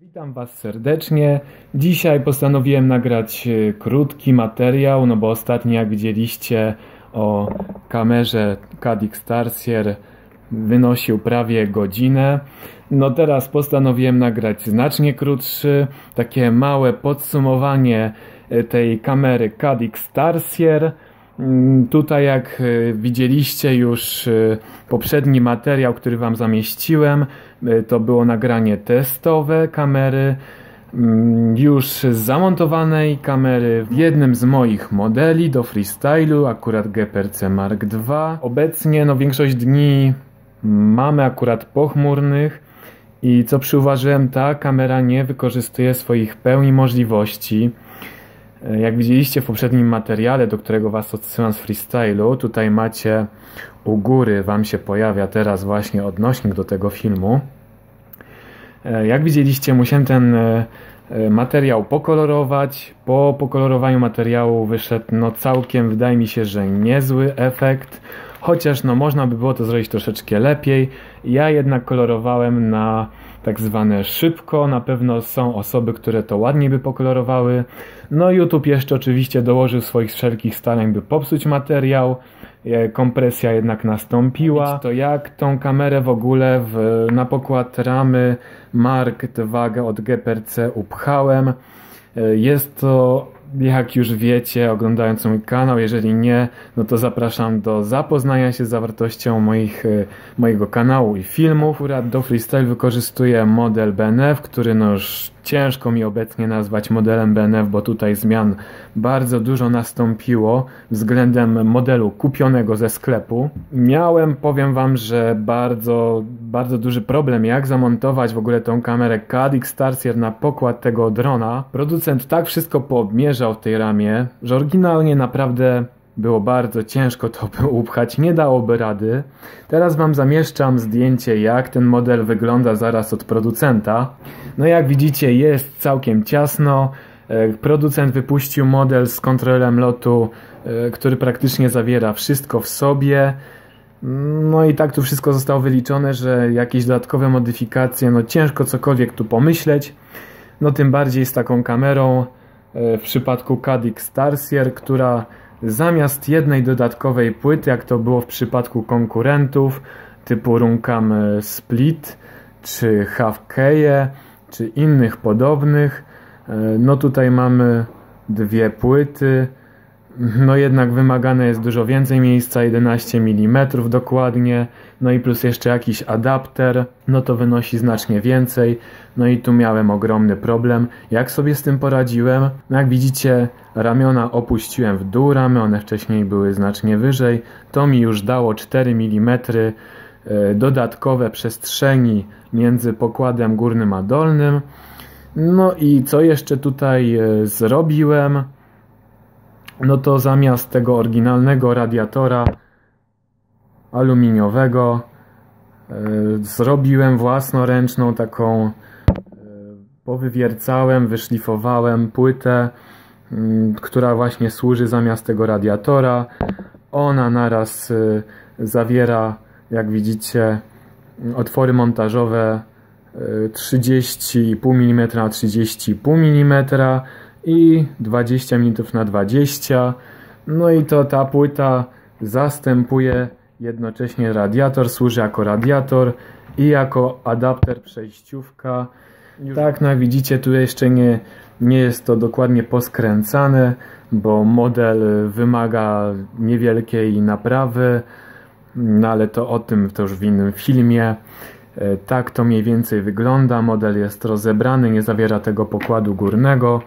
Witam Was serdecznie. Dzisiaj postanowiłem nagrać krótki materiał, no bo ostatnio jak widzieliście o kamerze Caddx Tarsier wynosił prawie godzinę. No teraz postanowiłem nagrać znacznie krótszy, takie małe podsumowanie tej kamery Caddx Tarsier. Tutaj jak widzieliście już poprzedni materiał, który Wam zamieściłem, to było nagranie testowe kamery, już zamontowanej kamery w jednym z moich modeli do freestylu, akurat GePRC Mark II. Obecnie no, większość dni mamy akurat pochmurnych i co przyuważyłem, ta kamera nie wykorzystuje swoich pełni możliwości. Jak widzieliście w poprzednim materiale, do którego Was odsyłam z freestylu, tutaj macie u góry, Wam się pojawia teraz właśnie odnośnik do tego filmu. Jak widzieliście, musiałem ten materiał pokolorować. Po pokolorowaniu materiału wyszedł no całkiem, wydaje mi się, że niezły efekt. Chociaż no można by było to zrobić troszeczkę lepiej. Ja jednak kolorowałem na tak zwane szybko, na pewno są osoby, które to ładniej by pokolorowały. No YouTube jeszcze oczywiście dołożył swoich wszelkich starań, by popsuć materiał. Kompresja jednak nastąpiła. To jak tą kamerę w ogóle na pokład ramy Mark II od GePRC upchałem. Jest to, jak już wiecie, oglądając mój kanał, jeżeli nie, no to zapraszam do zapoznania się z zawartością mojego kanału i filmów. Akurat do freestyle wykorzystuję model BNF, który no już ciężko mi obecnie nazwać modelem BNF, bo tutaj zmian bardzo dużo nastąpiło względem modelu kupionego ze sklepu. Miałem, powiem Wam, że bardzo duży problem, jak zamontować w ogóle tą kamerę Caddx Tarsier na pokład tego drona. Producent tak wszystko poobmierzał w tej ramie, że oryginalnie naprawdę było bardzo ciężko to upchać, nie dałoby rady. Teraz Wam zamieszczam zdjęcie, jak ten model wygląda zaraz od producenta. No jak widzicie, jest całkiem ciasno. Producent wypuścił model z kontrolerem lotu, który praktycznie zawiera wszystko w sobie. No i tak tu wszystko zostało wyliczone, że jakieś dodatkowe modyfikacje, no ciężko cokolwiek tu pomyśleć. No tym bardziej z taką kamerą w przypadku Caddx Tarsier, która zamiast jednej dodatkowej płyty, jak to było w przypadku konkurentów typu Runcam Split czy Half-Keye czy innych podobnych, no tutaj mamy dwie płyty, no jednak wymagane jest dużo więcej miejsca, 11 mm dokładnie, no i plus jeszcze jakiś adapter, no to wynosi znacznie więcej. No i tu miałem ogromny problem, jak sobie z tym poradziłem. No jak widzicie, ramiona opuściłem w dół ramy, one wcześniej były znacznie wyżej, to mi już dało 4 mm dodatkowe przestrzeni między pokładem górnym a dolnym. No i co jeszcze tutaj zrobiłem, no to zamiast tego oryginalnego radiatora aluminiowego zrobiłem własnoręczną taką, powywiercałem, wyszlifowałem płytę, która właśnie służy zamiast tego radiatora. Ona naraz zawiera, jak widzicie, otwory montażowe 30,5 mm na 30,5 mm i 20 mm na 20. No i to ta płyta zastępuje jednocześnie radiator, służy jako radiator i jako adapter przejściówka. Tak, no jak widzicie, tu jeszcze nie jest to dokładnie poskręcane, bo model wymaga niewielkiej naprawy, no ale to o tym to już w innym filmie. Tak to mniej więcej wygląda, model jest rozebrany, nie zawiera tego pokładu górnego.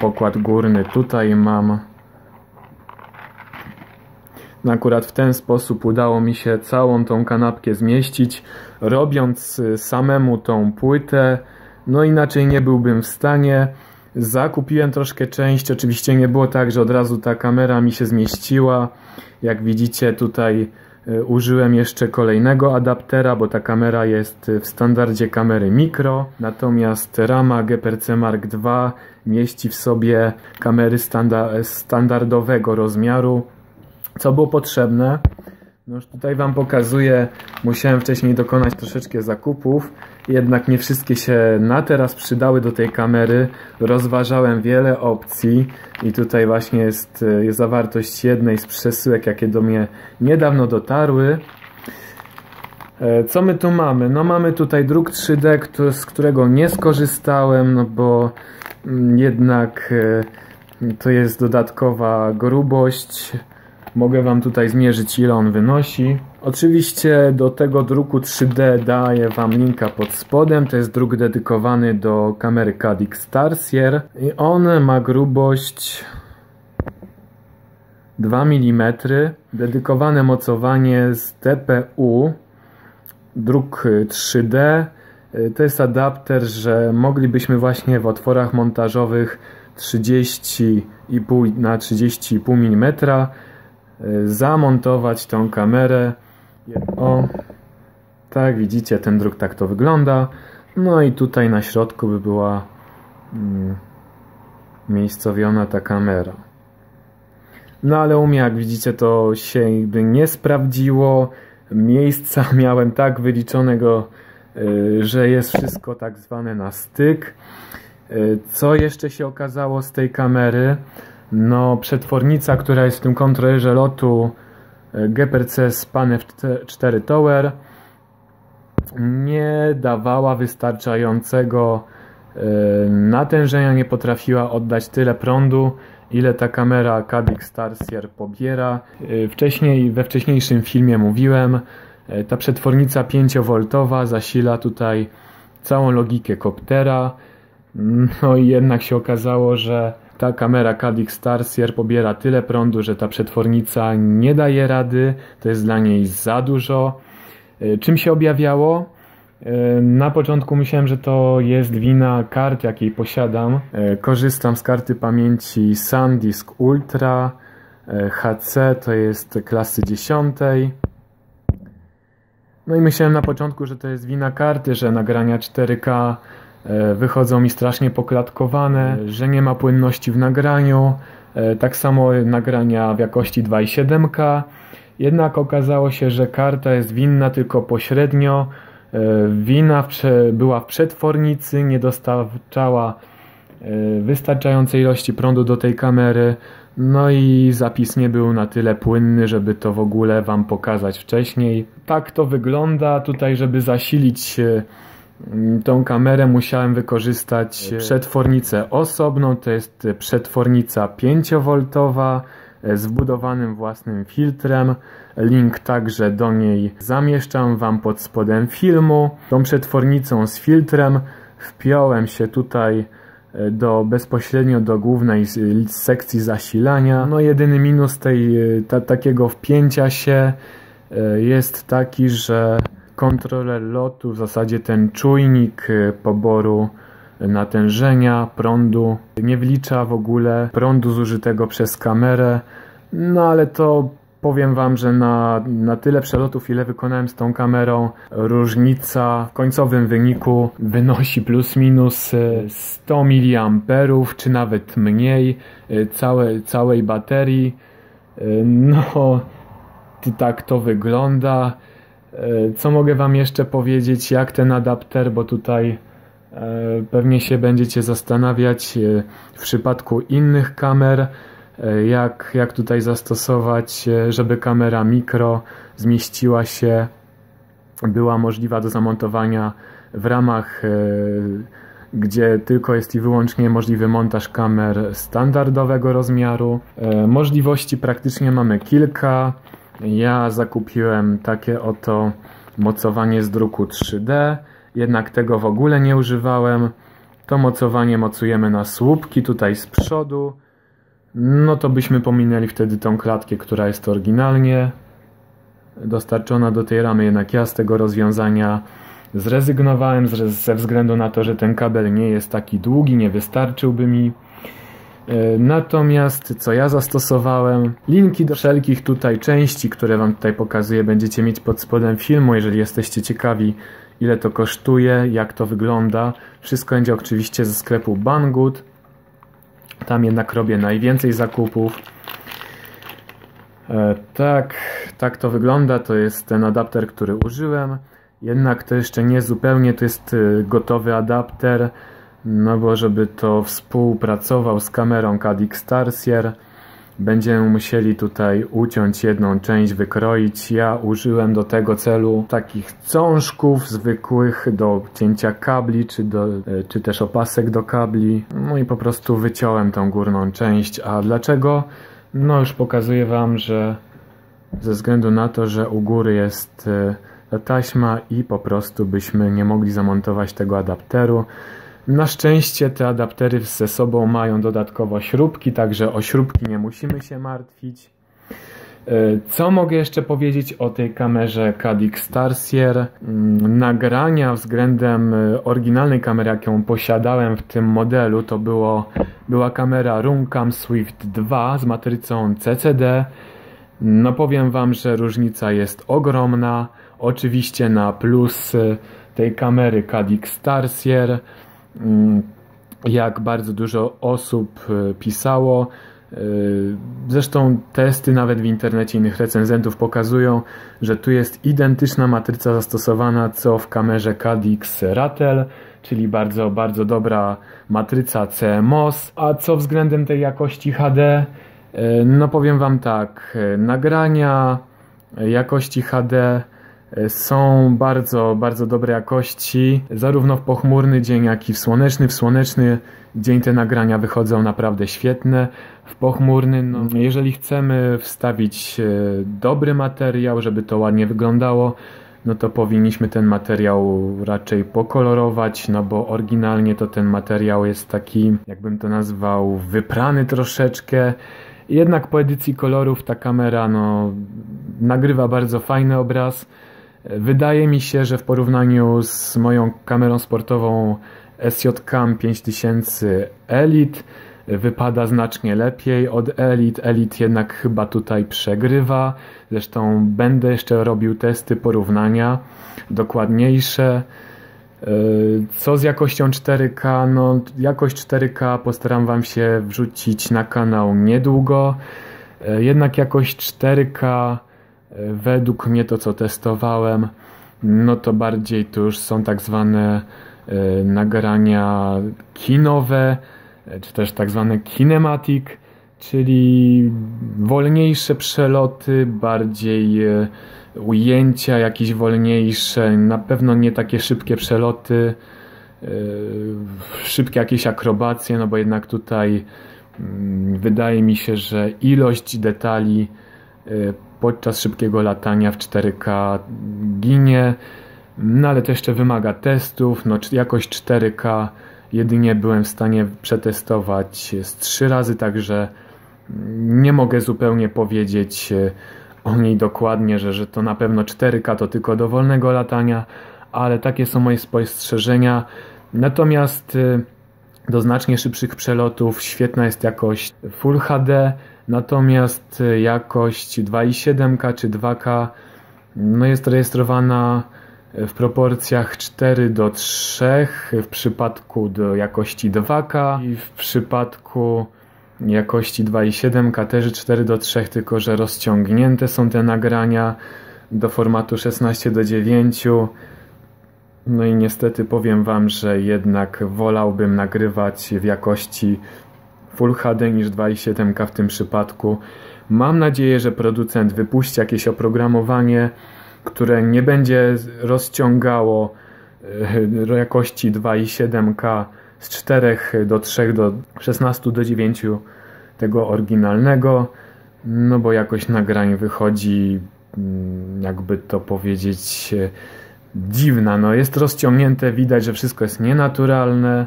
Pokład górny tutaj mam. No akurat w ten sposób udało mi się całą tą kanapkę zmieścić, robiąc samemu tą płytę. No inaczej nie byłbym w stanie. Zakupiłem troszkę części, oczywiście nie było tak, że od razu ta kamera mi się zmieściła. Jak widzicie, tutaj użyłem jeszcze kolejnego adaptera, bo ta kamera jest w standardzie kamery mikro, natomiast rama GePRC Mark II mieści w sobie kamery standardowego rozmiaru, co było potrzebne. No już tutaj wam pokazuję, musiałem wcześniej dokonać troszeczkę zakupów, jednak nie wszystkie się na teraz przydały do tej kamery. Rozważałem wiele opcji i tutaj właśnie jest zawartość jednej z przesyłek, jakie do mnie niedawno dotarły. Co my tu mamy? No mamy tutaj druk 3D, z którego nie skorzystałem, no bo jednak to jest dodatkowa grubość. Mogę wam tutaj zmierzyć, ile on wynosi. Oczywiście do tego druku 3D daję wam linka pod spodem. To jest druk dedykowany do kamery Caddx Tarsier. I on ma grubość 2 mm. Dedykowane mocowanie z TPU. Druk 3D. To jest adapter, że moglibyśmy właśnie w otworach montażowych 30,5 na 30,5 mm zamontować tą kamerę. O, tak widzicie, ten druk, tak to wygląda. No i tutaj na środku by była miejscowiona ta kamera. No ale u mnie, jak widzicie, to się nie sprawdziło. Miejsca miałem tak wyliczonego, że jest wszystko tak zwane na styk. Co jeszcze się okazało z tej kamery? No, przetwornica, która jest w tym kontrolerze lotu GePRC Pan F4 Tower, nie dawała wystarczającego natężenia, nie potrafiła oddać tyle prądu, ile ta kamera Caddx Tarsier pobiera. We wcześniejszym filmie mówiłem, ta przetwornica 5V zasila tutaj całą logikę koptera. No i jednak się okazało, że ta kamera Caddx Tarsier pobiera tyle prądu, że ta przetwornica nie daje rady. To jest dla niej za dużo. Czym się objawiało? Na początku myślałem, że to jest wina kart, jakiej posiadam. Korzystam z karty pamięci SanDisk Ultra HC, to jest klasy 10. No i myślałem na początku, że to jest wina karty, że nagrania 4K wychodzą mi strasznie poklatkowane, że nie ma płynności w nagraniu, tak samo nagrania w jakości 2,7K. Jednak okazało się, że karta jest winna tylko pośrednio. Wina była w przetwornicy, nie dostarczała wystarczającej ilości prądu do tej kamery, no i zapis nie był na tyle płynny, żeby to w ogóle wam pokazać wcześniej. Tak to wygląda tutaj. Żeby zasilić tą kamerę, musiałem wykorzystać przetwornicę osobną, to jest przetwornica 5V z wbudowanym własnym filtrem. Link także do niej zamieszczam wam pod spodem filmu. Tą przetwornicą z filtrem wpiąłem się tutaj bezpośrednio do głównej sekcji zasilania. No jedyny minus takiego wpięcia się jest taki, że kontroler lotu, w zasadzie ten czujnik poboru natężenia, prądu, nie wlicza w ogóle prądu zużytego przez kamerę. No ale to powiem wam, że na tyle przelotów, ile wykonałem z tą kamerą, różnica w końcowym wyniku wynosi plus minus 100 mA, czy nawet mniej, całej baterii. No, tak to wygląda. Co mogę wam jeszcze powiedzieć, jak ten adapter, bo tutaj pewnie się będziecie zastanawiać w przypadku innych kamer, jak tutaj zastosować, żeby kamera mikro zmieściła się, była możliwa do zamontowania w ramach, gdzie tylko jest i wyłącznie możliwy montaż kamer standardowego rozmiaru. Możliwości praktycznie mamy kilka. Ja zakupiłem takie oto mocowanie z druku 3D, jednak tego w ogóle nie używałem. To mocowanie mocujemy na słupki tutaj z przodu. No to byśmy pominęli wtedy tą klatkę, która jest oryginalnie dostarczona do tej ramy, jednak ja z tego rozwiązania zrezygnowałem ze względu na to, że ten kabel nie jest taki długi, nie wystarczyłby mi. Natomiast co ja zastosowałem, linki do wszelkich tutaj części, które wam tutaj pokazuję, będziecie mieć pod spodem filmu, jeżeli jesteście ciekawi, ile to kosztuje, jak to wygląda. Wszystko będzie oczywiście ze sklepu Banggood, tam jednak robię najwięcej zakupów. Tak to wygląda, to jest ten adapter, który użyłem, jednak to jeszcze nie zupełnie, to jest gotowy adapter, no bo żeby to współpracował z kamerą Caddx Tarsier, będziemy musieli tutaj uciąć jedną część, wykroić. Ja użyłem do tego celu takich cążków zwykłych do cięcia kabli, czy też opasek do kabli. No i po prostu wyciąłem tą górną część. A dlaczego? No już pokazuję Wam, że ze względu na to, że u góry jest ta taśma i po prostu byśmy nie mogli zamontować tego adapteru. Na szczęście te adaptery ze sobą mają dodatkowo śrubki, także o śrubki nie musimy się martwić. Co mogę jeszcze powiedzieć o tej kamerze Caddx Tarsier? Nagrania względem oryginalnej kamery, jaką posiadałem w tym modelu, to była kamera Runcam Swift 2 z matrycą CCD. No powiem Wam, że różnica jest ogromna. Oczywiście na plus tej kamery Caddx Tarsier, jak bardzo dużo osób pisało, zresztą testy nawet w internecie innych recenzentów pokazują, że tu jest identyczna matryca zastosowana co w kamerze Caddx Ratel, czyli bardzo, bardzo dobra matryca CMOS. A co względem tej jakości HD? No powiem Wam tak, nagrania jakości HD są bardzo, bardzo dobrej jakości, zarówno w pochmurny dzień, jak i w słoneczny. W słoneczny dzień te nagrania wychodzą naprawdę świetne, w pochmurny, no, jeżeli chcemy wstawić dobry materiał, żeby to ładnie wyglądało, no to powinniśmy ten materiał raczej pokolorować, no bo oryginalnie to ten materiał jest taki, jakbym to nazwał, wyprany troszeczkę. Jednak po edycji kolorów ta kamera, no, nagrywa bardzo fajny obraz. Wydaje mi się, że w porównaniu z moją kamerą sportową SJCAM 5000 Elite wypada znacznie lepiej od Elite. Elite jednak chyba tutaj przegrywa. Zresztą będę jeszcze robił testy porównania dokładniejsze. Co z jakością 4K? No, jakość 4K postaram Wam się wrzucić na kanał niedługo. Jednak jakość 4K według mnie, to co testowałem, no to bardziej to już są tak zwane nagrania kinowe, czy też tak zwane kinematic, czyli wolniejsze przeloty, bardziej ujęcia jakieś wolniejsze, na pewno nie takie szybkie przeloty, szybkie jakieś akrobacje, no bo jednak tutaj wydaje mi się, że ilość detali podczas szybkiego latania w 4K ginie, no ale to jeszcze wymaga testów. No, jakość 4K jedynie byłem w stanie przetestować z 3 razy, także nie mogę zupełnie powiedzieć o niej dokładnie, że to na pewno 4K to tylko do wolnego latania, ale takie są moje spostrzeżenia. Natomiast do znacznie szybszych przelotów świetna jest jakość Full HD, natomiast jakość 2,7K czy 2K no jest rejestrowana w proporcjach 4:3 w przypadku do jakości 2K i w przypadku jakości 2,7K też 4:3, tylko że rozciągnięte są te nagrania do formatu 16:9. No i niestety powiem Wam, że jednak wolałbym nagrywać w jakości Full HD niż 2,7K w tym przypadku. Mam nadzieję, że producent wypuści jakieś oprogramowanie, które nie będzie rozciągało jakości 2,7K z 4:3 do 16:9 tego oryginalnego, no bo jakość nagrań wychodzi, jakby to powiedzieć, dziwna. No jest rozciągnięte, widać, że wszystko jest nienaturalne.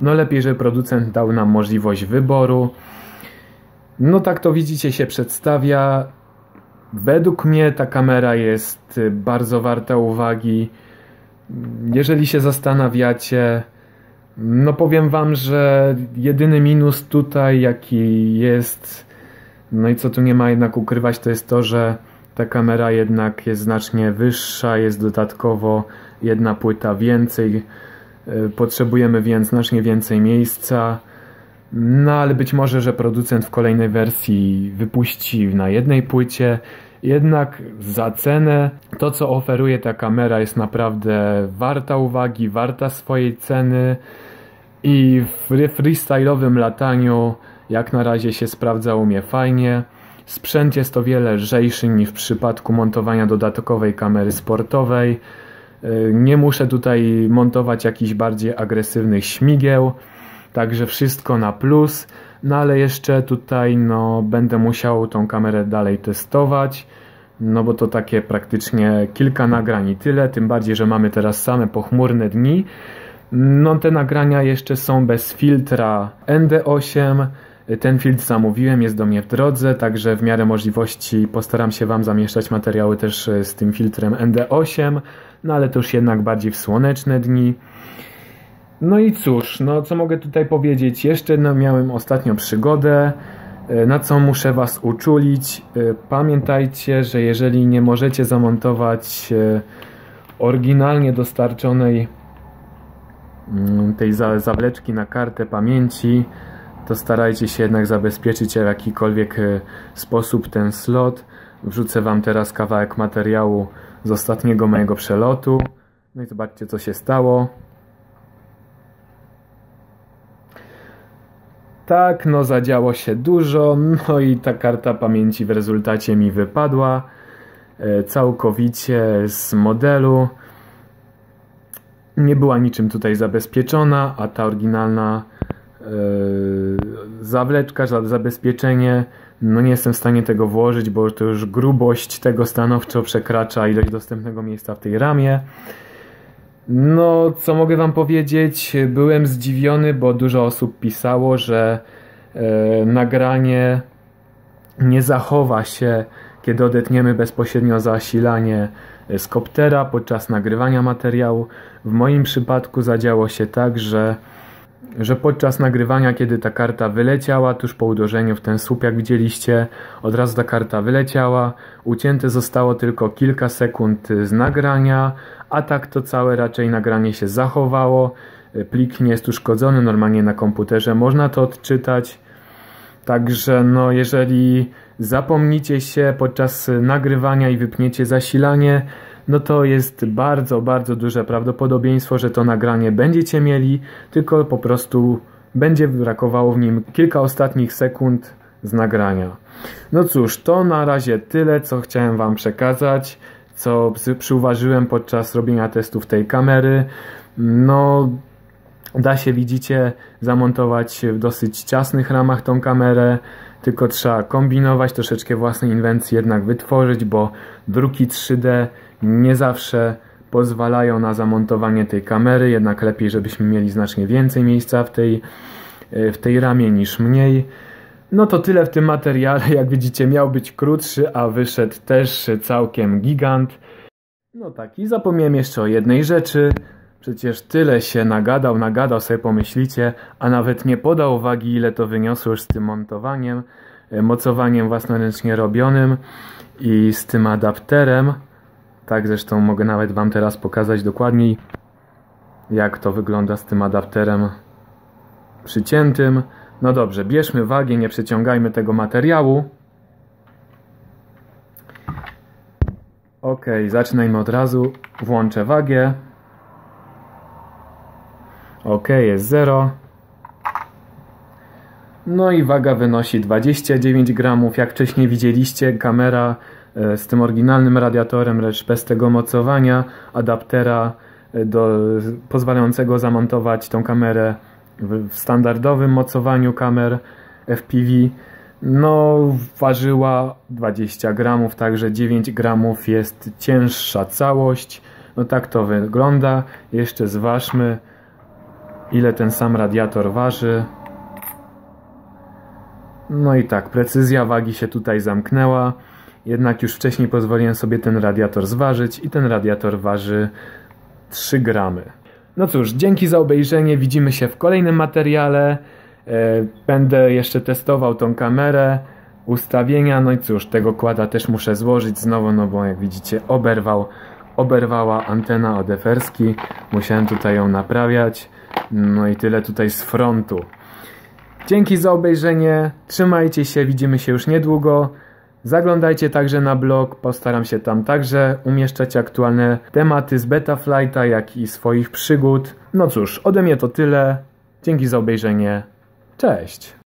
No lepiej, że producent dał nam możliwość wyboru. No tak to widzicie się przedstawia. Według mnie ta kamera jest bardzo warta uwagi. Jeżeli się zastanawiacie, no powiem Wam, że jedyny minus tutaj jaki jest, no i co tu nie ma jednak ukrywać, to jest to, że ta kamera jednak jest znacznie wyższa, jest dodatkowo jedna płyta więcej. Potrzebujemy więc znacznie więcej miejsca. No ale być może, że producent w kolejnej wersji wypuści na jednej płycie. Jednak za cenę to, co oferuje ta kamera, jest naprawdę warta uwagi, warta swojej ceny i w freestyle'owym lataniu jak na razie się sprawdza u mnie fajnie. Sprzęt jest o wiele lżejszy niż w przypadku montowania dodatkowej kamery sportowej. Nie muszę tutaj montować jakichś bardziej agresywnych śmigieł, także wszystko na plus. No ale jeszcze tutaj będę musiał tą kamerę dalej testować, no bo to takie praktycznie kilka nagrań i tyle, tym bardziej, że mamy teraz same pochmurne dni. No te nagrania jeszcze są bez filtra ND8, ten filtr zamówiłem, jest do mnie w drodze, także w miarę możliwości postaram się Wam zamieszczać materiały też z tym filtrem ND8, no ale to już jednak bardziej w słoneczne dni. No i cóż, no co mogę tutaj powiedzieć, jeszcze miałem ostatnio przygodę, na co muszę Was uczulić. Pamiętajcie, że jeżeli nie możecie zamontować oryginalnie dostarczonej tej zawleczki na kartę pamięci, to starajcie się jednak zabezpieczyć w jakikolwiek sposób ten slot. Wrzucę Wam teraz kawałek materiału z ostatniego mojego przelotu. No i zobaczcie, co się stało. Tak, no zadziało się dużo, no i ta karta pamięci w rezultacie mi wypadła całkowicie z modelu. Nie była niczym tutaj zabezpieczona, a ta oryginalna zawleczka, zabezpieczenie, no nie jestem w stanie tego włożyć, bo to już grubość tego stanowczo przekracza ilość dostępnego miejsca w tej ramie. No, co mogę Wam powiedzieć, byłem zdziwiony, bo dużo osób pisało, że nagranie nie zachowa się, kiedy odetniemy bezpośrednio zasilanie z koptera podczas nagrywania materiału. W moim przypadku zadziało się tak, że podczas nagrywania, kiedy ta karta wyleciała, tuż po uderzeniu w ten słup, jak widzieliście, od razu ta karta wyleciała, ucięte zostało tylko kilka sekund z nagrania, a tak to całe raczej nagranie się zachowało, plik nie jest uszkodzony, normalnie na komputerze można to odczytać. Także no, jeżeli zapomnicie się podczas nagrywania i wypniecie zasilanie, no to jest bardzo, bardzo duże prawdopodobieństwo, że to nagranie będziecie mieli, tylko po prostu będzie brakowało w nim kilka ostatnich sekund z nagrania. No cóż, to na razie tyle, co chciałem Wam przekazać, co przyuważyłem podczas robienia testów tej kamery. No, da się, widzicie, zamontować w dosyć ciasnych ramach tą kamerę, tylko trzeba kombinować, troszeczkę własnej inwencji jednak wytworzyć, bo druki 3D nie zawsze pozwalają na zamontowanie tej kamery, jednak lepiej, żebyśmy mieli znacznie więcej miejsca w tej ramie niż mniej. No to tyle w tym materiale, jak widzicie miał być krótszy, a wyszedł też całkiem gigant. No tak, i zapomniałem jeszcze o jednej rzeczy. Przecież tyle się nagadał, sobie pomyślicie, a nawet nie podał uwagi, ile to wyniosło już z tym montowaniem, mocowaniem własnoręcznie robionym i z tym adapterem. Tak, zresztą mogę nawet Wam teraz pokazać dokładniej, jak to wygląda z tym adapterem przyciętym. No dobrze, bierzmy wagę, nie przeciągajmy tego materiału. Ok, zaczynajmy od razu. Włączę wagę. Ok, jest 0. No i waga wynosi 29 gramów. Jak wcześniej widzieliście, kamera z tym oryginalnym radiatorem, lecz bez tego mocowania, adaptera pozwalającego zamontować tą kamerę w standardowym mocowaniu kamer FPV, no ważyła 20 gramów, także 9 gramów jest cięższa całość. No tak to wygląda. Jeszcze zważmy, ile ten sam radiator waży. No i tak, precyzja wagi się tutaj zamknęła. Jednak już wcześniej pozwoliłem sobie ten radiator zważyć i ten radiator waży 3 gramy. No cóż, dzięki za obejrzenie, widzimy się w kolejnym materiale. Będę jeszcze testował tą kamerę, ustawienia, no i cóż, tego kłada też muszę złożyć znowu, no bo jak widzicie oberwała antena od eferski, musiałem tutaj ją naprawiać. No i tyle tutaj z frontu. Dzięki za obejrzenie, trzymajcie się, widzimy się już niedługo. Zaglądajcie także na blog, postaram się tam także umieszczać aktualne tematy z Betaflighta, jak i swoich przygód. No cóż, ode mnie to tyle. Dzięki za obejrzenie. Cześć!